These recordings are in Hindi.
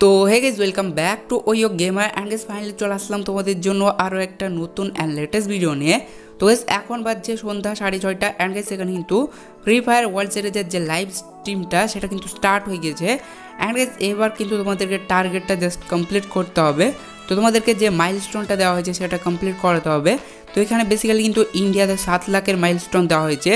तो hey guys welcome back to Oyo gamer and guys finally चले आसलाम तुम्हारे जोनो आरो एक नतून एंड लेटेस्ट भिडियो निये। तो गाइस एखन बाजছে সন্ধ্যা 6:30 एंड गाइस এখানে কিন্তু ফ্রি ফায়ার ওয়ার্ল্ড সিরিজের যে লাইভ স্ট্রিমটা সেটা কিন্তু স্টার্ট হয়ে গেছে एंड गाइस এবার কিন্তু তোমাদেরকে টার্গেটটা জাস্ট কমপ্লিট করতে হবে। তো তোমাদেরকে যে মাইলস্টোনটা দেওয়া হয়েছে সেটা কমপ্লিট করতে হবে। তো এখানে বেসিক্যালি কিন্তু ইন্ডিয়াতে 7 লাখের মাইলস্টোন দেওয়া হয়েছে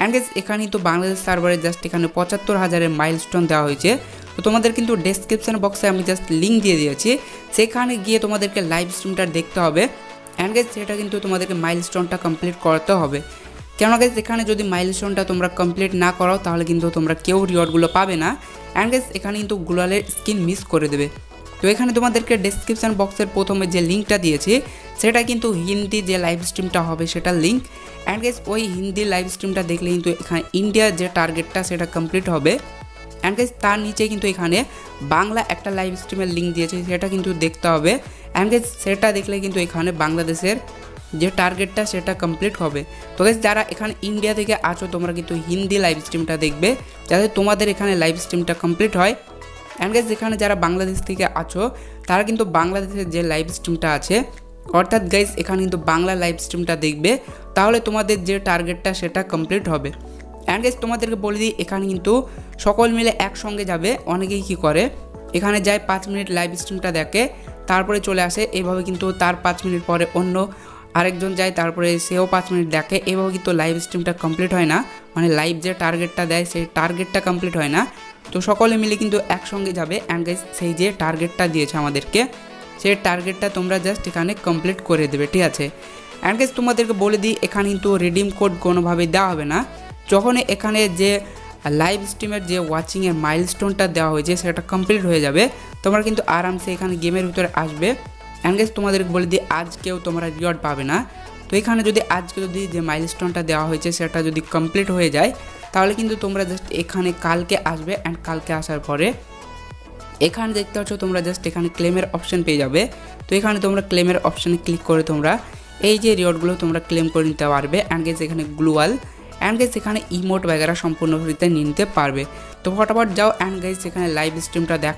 एंड गाइस এখানে তো বাংলাদেশ সার্ভারে জাস্ট এখানে 75000 এর মাইলস্টোन দেওয়া হয়েছে। तो तुम्हारे क्योंकि डेस्क्रिप्शन बक्से हमें जस्ट लिंक दिए दिए से गए तुम्हारे लाइव स्ट्रीमटा देखते हैं एंड गाइस से क्योंकि तुम्हारे माइलस्टोन कमप्लीट करते हैं क्या गाइस एखे जो माइलस्टोन तुम्हारा कमप्लीट ना करो तो तुम्हारा क्यों रिवॉर्डगुलो पाबे ना एंड गाइस एखे क्योंकि ग्लोवाल स्किन मिस कर देवे। तो ये तुम्हारे डेस्क्रिप्शन बक्सर प्रथम जो लिंकटा दिए क्योंकि हिंदी जो लाइव स्ट्रीमटा है से लिंक एंड गाइस वही हिंदी लाइव स्ट्रीमटा देखले क्योंकि इंडिया जो टार्गेटा से कमप्लीट हो एंड गाइस तार नीचे किन्तु एखाने बांगला एक लाइव स्ट्रीमेर लिंक दिए सेटा किन्तु देखते होबे एंड गाइस सेटा देखले किन्तु एखाने बांग्लादेशेर जे टार्गेटटा सेटा कमप्लीट होबे। तो गाइस जारा एखाने इंडिया थेके आछो तोमरा किन्तु हिंदी लाइव स्ट्रीमटा देखबे जाते तोमादेर एखाने लाइव स्ट्रीमटा कमप्लीट हय एंड गाइस एखाने जारा बांग्लादेश थेके आछो तारा किन्तु बांग्लादेशेर जे लाइव स्ट्रीमटा आछे अर्थात गाइस एखाने किन्तु बांगला लाइव स्ट्रीमटा देखबे ताहले तोमादेर जे टार्गेटटा सेटा कमप्लीट होबे एंड गाइस तुम्हारे बोले दी एखाने किन्तु सकल मिले एक संगे जाबे अनेकेई कि करे एखाने जाए 5 मिनट लाइव स्ट्रीमटा देखे तारपरे चले आसे एभावे किन्तु तार 5 मिनट परे अन्य आरेकजन जाए तारपरे सेओ 5 मिनट देखे एभावे किन्तु लाइव स्ट्रीमटा कमप्लीट हय ना माने लाइव जे टार्गेटटा देय सेई टार्गेटटा कमप्लीट हय ना। तो सकले मिले किन्तु एक संगे जाबे एंड गाइस सेई जे टार्गेटटा दिएछे आमादेरके सेई टार्गेटटा तोमरा जस्ट एखाने कमप्लीट करे देबे ठीक आछे। एंड गाइस तुम्हादेरके बोले दी एखाने किन्तु रिडीम कोड कोनोभाबे देओया होबे ना যখন এখানে যে লাইভ স্ট্রিমের যে ওয়াচিং এর মাইলস্টোনটা দেওয়া হয়েছে সেটা কমপ্লিট হয়ে যাবে তোমরা কিন্তু আরামসে এখানে গেমের ভিতরে আসবে এন্ড গাইস তোমাদেরকে বলে দিই আজকেও তোমরা রিওয়ার্ড পাবে না। তো এখানে যদি আজকে যদি যে মাইলস্টোনটা দেওয়া হয়েছে সেটা যদি কমপ্লিট হয়ে যায় তাহলে কিন্তু তোমরা জাস্ট এখানে কালকে আসবে এন্ড কালকে আসার পরে এখানে দেখতে পাচ্ছ তোমরা জাস্ট এখানে ক্লেমের অপশন পেয়ে যাবে। তো এখানে তোমরা ক্লেমের অপশনে ক্লিক করে তোমরা এই যে রিওয়ার্ডগুলো তোমরা ক্লেম করে নিতে পারবে এন্ড গাইস এখানে গ্লোবাল एंड गाइस एखाने इमोट वगैरह सम्पूर्ण फ्रीते निते पारबे। तो फटाफट जाओ एंड गाइस एखाने लाइव स्ट्रीमटा देखो।